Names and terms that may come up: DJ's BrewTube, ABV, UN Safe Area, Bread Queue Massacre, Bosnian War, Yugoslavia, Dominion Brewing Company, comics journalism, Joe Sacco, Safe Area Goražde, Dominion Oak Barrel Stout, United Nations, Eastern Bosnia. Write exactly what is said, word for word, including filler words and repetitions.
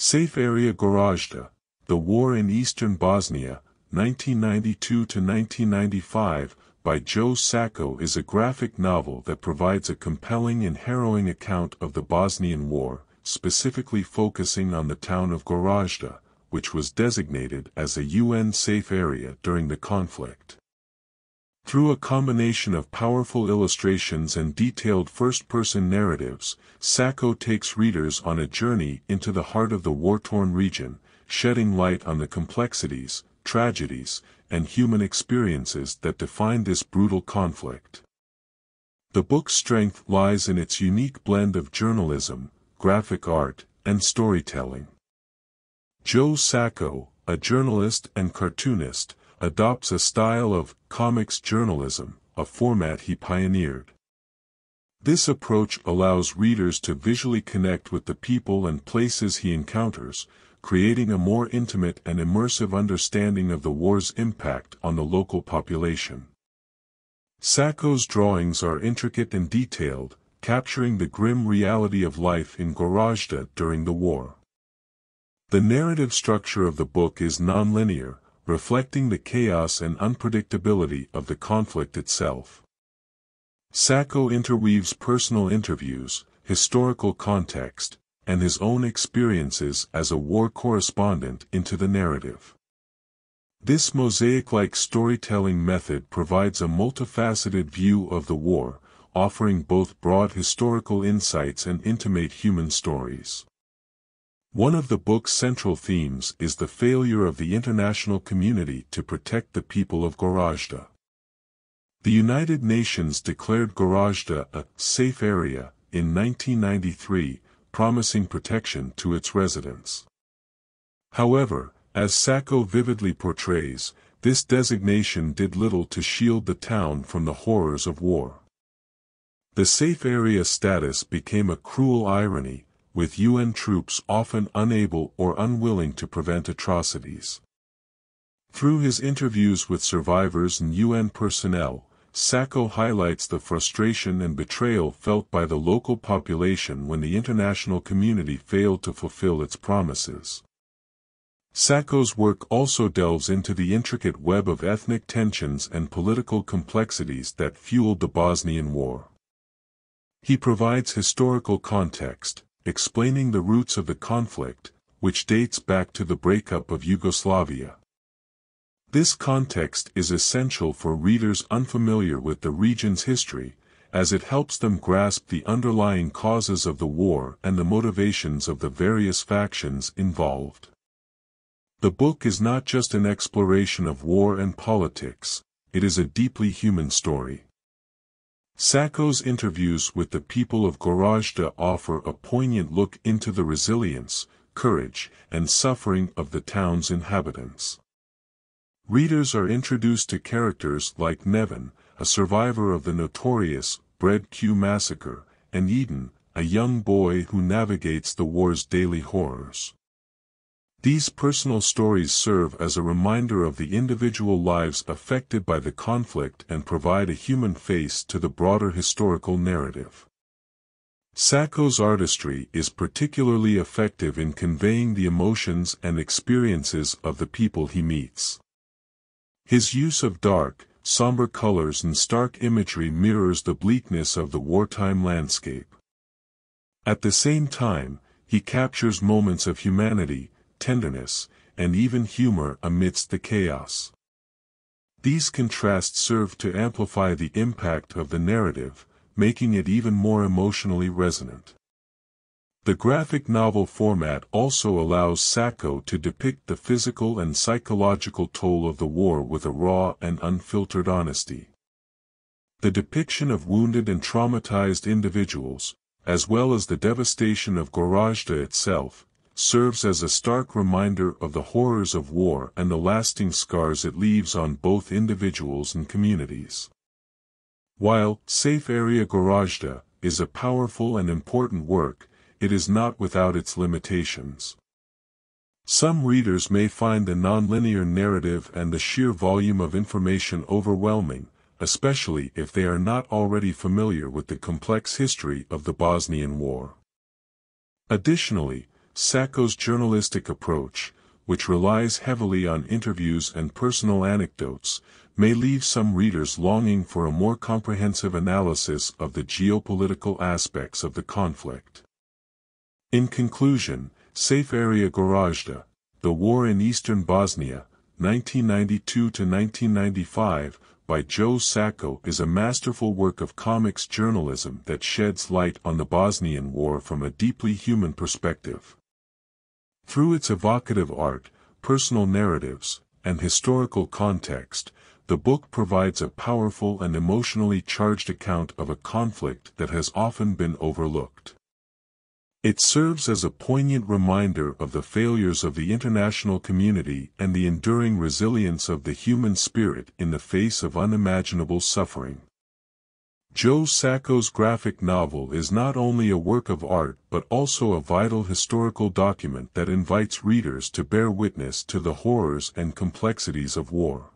Safe Area Goražde, The War in Eastern Bosnia, nineteen ninety-two to nineteen ninety-five, by Joe Sacco is a graphic novel that provides a compelling and harrowing account of the Bosnian War, specifically focusing on the town of Goražde, which was designated as a U N Safe Area during the conflict. Through a combination of powerful illustrations and detailed first-person narratives, Sacco takes readers on a journey into the heart of the war-torn region, shedding light on the complexities, tragedies, and human experiences that define this brutal conflict. The book's strength lies in its unique blend of journalism, graphic art, and storytelling. Joe Sacco, a journalist and cartoonist, adopts a style of comics journalism, a format he pioneered. This approach allows readers to visually connect with the people and places he encounters, creating a more intimate and immersive understanding of the war's impact on the local population. Sacco's drawings are intricate and detailed, capturing the grim reality of life in Goražde during the war. The narrative structure of the book is non-linear, reflecting the chaos and unpredictability of the conflict itself. Sacco interweaves personal interviews, historical context, and his own experiences as a war correspondent into the narrative. This mosaic-like storytelling method provides a multifaceted view of the war, offering both broad historical insights and intimate human stories. One of the book's central themes is the failure of the international community to protect the people of Goražde. The United Nations declared Goražde a safe area in nineteen ninety-three, promising protection to its residents. However, as Sacco vividly portrays, this designation did little to shield the town from the horrors of war. The safe area status became a cruel irony, with U N troops often unable or unwilling to prevent atrocities. Through his interviews with survivors and U N personnel, Sacco highlights the frustration and betrayal felt by the local population when the international community failed to fulfill its promises. Sacco's work also delves into the intricate web of ethnic tensions and political complexities that fueled the Bosnian War. He provides historical context, explaining the roots of the conflict, which dates back to the breakup of Yugoslavia. This context is essential for readers unfamiliar with the region's history, as it helps them grasp the underlying causes of the war and the motivations of the various factions involved. The book is not just an exploration of war and politics, it is a deeply human story. Sacco's interviews with the people of Goražde offer a poignant look into the resilience, courage, and suffering of the town's inhabitants. Readers are introduced to characters like Nevin, a survivor of the notorious Bread Queue Massacre, and Eden, a young boy who navigates the war's daily horrors. These personal stories serve as a reminder of the individual lives affected by the conflict and provide a human face to the broader historical narrative. Sacco's artistry is particularly effective in conveying the emotions and experiences of the people he meets. His use of dark, somber colors and stark imagery mirrors the bleakness of the wartime landscape. At the same time, he captures moments of humanity, tenderness, and even humor amidst the chaos. These contrasts serve to amplify the impact of the narrative, making it even more emotionally resonant. The graphic novel format also allows Sacco to depict the physical and psychological toll of the war with a raw and unfiltered honesty. The depiction of wounded and traumatized individuals, as well as the devastation of Goražde itself, serves as a stark reminder of the horrors of war and the lasting scars it leaves on both individuals and communities. While Safe Area Goražde is a powerful and important work, it is not without its limitations. Some readers may find the nonlinear narrative and the sheer volume of information overwhelming, especially if they are not already familiar with the complex history of the Bosnian War. Additionally, Sacco's journalistic approach, which relies heavily on interviews and personal anecdotes, may leave some readers longing for a more comprehensive analysis of the geopolitical aspects of the conflict. In conclusion, Safe Area Goražde, The War in Eastern Bosnia, nineteen ninety-two to nineteen ninety-five, by Joe Sacco is a masterful work of comics journalism that sheds light on the Bosnian War from a deeply human perspective. Through its evocative art, personal narratives, and historical context, the book provides a powerful and emotionally charged account of a conflict that has often been overlooked. It serves as a poignant reminder of the failures of the international community and the enduring resilience of the human spirit in the face of unimaginable suffering. Joe Sacco's graphic novel is not only a work of art but also a vital historical document that invites readers to bear witness to the horrors and complexities of war.